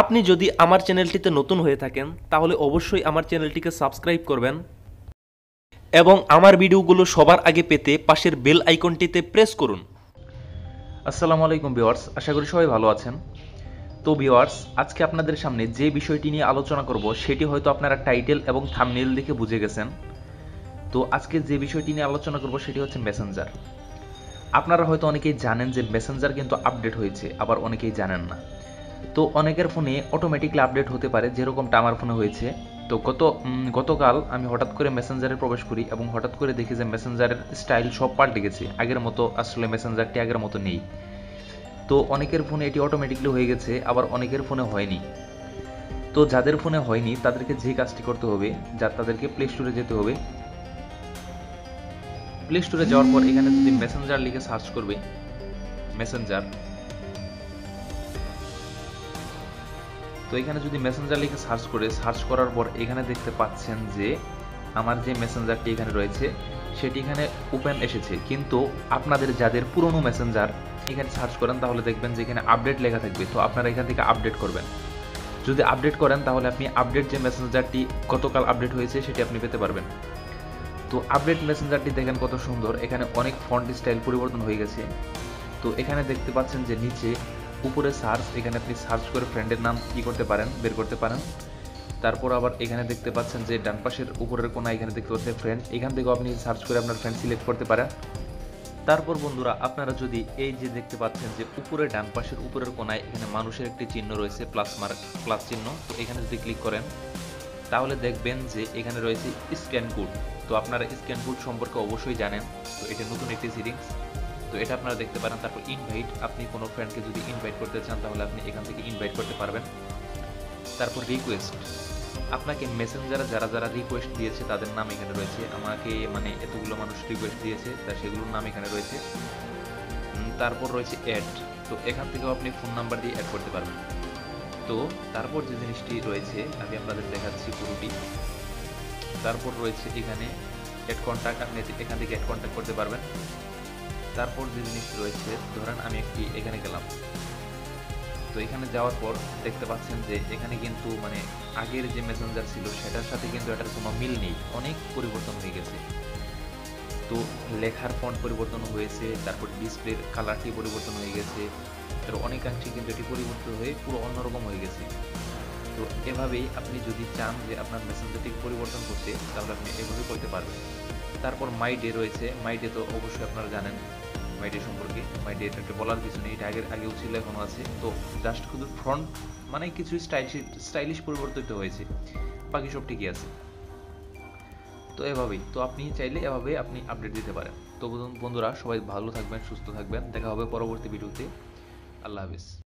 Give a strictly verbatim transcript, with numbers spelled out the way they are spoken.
আপনি যদি আমার চ্যানেলটিতে নতুন হয়ে থাকেন তাহলে অবশ্যই আমার চ্যানেলটিকে সাবস্ক্রাইব করবেন এবং আমার ভিডিওগুলো সবার আগে পেতে পাশের বেল আইকনটিতে প্রেস করুন। আসসালামু আলাইকুম ভিউয়ার্স, আশা করি সবাই ভালো আছেন। তো ভিউয়ার্স, আজকে আপনাদের সামনে যে বিষয়টি নিয়ে আলোচনা করব সেটি হয়তো আপনারা টাইটেল এবং থাম্বনেল দেখে বুঝে গেছেন। তো আজকে যে বিষয়টি নিয়ে আলোচনা করব সেটি হচ্ছে মেসেঞ্জার। আপনারা হয়তো অনেকেই জানেন যে মেসেঞ্জার কিন্তু আপডেট হয়েছে, আবার অনেকেই জানেন না। তো অনেকের ফোনে অটোমেটিকলি আপডেট হতে পারে, যেরকমটা আমার ফোনে হয়েছে। তো গত গতকাল আমি হঠাৎ করে মেসেঞ্জারে প্রবেশ করি এবং হঠাৎ করে দেখি যে মেসেঞ্জারের স্টাইল সব পাল্টে গেছে। আগের মতো আসলে মেসেঞ্জারটি আগের মতো নেই। তো অনেকের ফোনে এটি অটোমেটিকলি হয়ে গেছে, আবার অনেকের ফোনে হয়নি। তো যাদের ফোনে হয়নি তাদেরকে যে কাজটি করতে হবে, যা তাদেরকে প্লে স্টোরে যেতে হবে। প্লে স্টোরে যাওয়ার পর এখানে যদি মেসেঞ্জার লিখে সার্চ করবে, মেসেঞ্জার। তো এখানে যদি মেসেঞ্জার লিখে সার্চ করে, সার্চ করার পর এখানে দেখতে পাচ্ছেন যে আমার যে মেসেঞ্জারটি এখানে রয়েছে সেটি এখানে ওপেন এসেছে। কিন্তু আপনাদের যাদের পুরনো মেসেঞ্জার এখানে সার্চ করেন তাহলে দেখবেন যে এখানে আপডেট লেখা থাকবে। তো আপনারা এখান থেকে আপডেট করবেন। যদি আপডেট করেন তাহলে আপনি আপডেট যে মেসেঞ্জারটি গতকাল আপডেট হয়েছে সেটি আপনি পেতে পারবেন। তো আপডেট মেসেঞ্জারটি দেখেন কত সুন্দর, এখানে অনেক ফন্ট স্টাইল পরিবর্তন হয়ে গেছে। তো এখানে দেখতে পাচ্ছেন যে নিচে উপরে সার্চ, এখানে আপনি সার্চ করে ফ্রেন্ডের নাম কী করতে পারেন, বের করতে পারেন। তারপর আবার এখানে দেখতে পাচ্ছেন যে ডান পাশের উপরের কোণা এখানে দেখতে পাচ্ছেন ফ্রেন্ড, এখান থেকেও আপনি সার্চ করে আপনার ফ্রেন্ড সিলেক্ট করতে পারেন। তারপর বন্ধুরা, আপনারা যদি এই যে দেখতে পাচ্ছেন যে উপরে ডান পাশের উপরের কোণায় এখানে মানুষের একটি চিহ্ন রয়েছে, প্লাস মার্ক, প্লাস চিহ্ন। তো এখানে যদি ক্লিক করেন তাহলে দেখবেন যে এখানে রয়েছে স্ক্যান কোড। তো আপনারা স্ক্যান কোড সম্পর্কে অবশ্যই জানেন। তো এটা নতুন একটি সেটিংস, তো এটা আপনারা দেখতে পারেন। তারপর ইনভাইট, আপনি কোনো ফ্রেন্ডকে যদি ইনভাইট করতে চান তাহলে আপনি এখান থেকে ইনভাইট করতে পারবেন। তারপর রিকোয়েস্ট, আপনাকে মেসেঞ্জারে যারা যারা রিকোয়েস্ট দিয়েছে তাদের নাম এখানে রয়েছে। আমাকে মানে এতগুলো মানুষ রিকোয়েস্ট দিয়েছে, তা সেগুলোর নাম এখানে রয়েছে। তারপর রয়েছে অ্যাড, তো এখান থেকেও আপনি ফোন নাম্বার দিয়ে অ্যাড করতে পারবেন। তো তারপর যে জিনিসটি রয়েছে আমি আপনাদের দেখাচ্ছি পুরোটি। তারপর রয়েছে এখানে অ্যাড কন্ট্যাক্ট, আপনি এখান থেকে অ্যাড কন্ট্যাক্ট করতে পারবেন। তারপর যে জিনিস রয়েছে, ধরেন আমি একটি এখানে গেলাম। তো এখানে যাওয়ার পর দেখতে পাচ্ছেন যে এখানে কিন্তু মানে আগের যে মেসেঞ্জার ছিল সেটার সাথে কিন্তু এটার কোনো মিল নেই, অনেক পরিবর্তন হয়ে গেছে। তো লেখার ফন্ট পরিবর্তন হয়েছে, তারপর ডিসপ্লের কালারটি পরিবর্তন হয়ে গেছে, তার অনেকাংশে কিন্তু এটি পরিবর্তন হয়ে পুরো অন্যরকম হয়ে গেছে। তো এভাবেই আপনি যদি চান যে আপনার মেসেঞ্জারটি পরিবর্তন করতে, তাহলে আপনি এভাবে করতে পারবেন। তারপর মাই ডে রয়েছে, মাই ডে তো অবশ্যই আপনারা জানেন মাই ডে সম্পর্কে। মাই ডে এটা বলার কিছু নেই, এটা আগের আগেও ছিল, এখনও আছে। তো জাস্ট শুধু ফ্রন্ট মানে কিছু স্টাইলিশ স্টাইলিশ পরিবর্তিত হয়েছে, বাকি সব ঠিকই আছে। তো এভাবেই, তো আপনি চাইলে এভাবে আপনি আপডেট দিতে পারেন। তো বন্ধুরা, সবাই ভালো থাকবেন, সুস্থ থাকবেন। দেখা হবে পরবর্তী ভিডিওতে। আল্লাহ হাফিজ।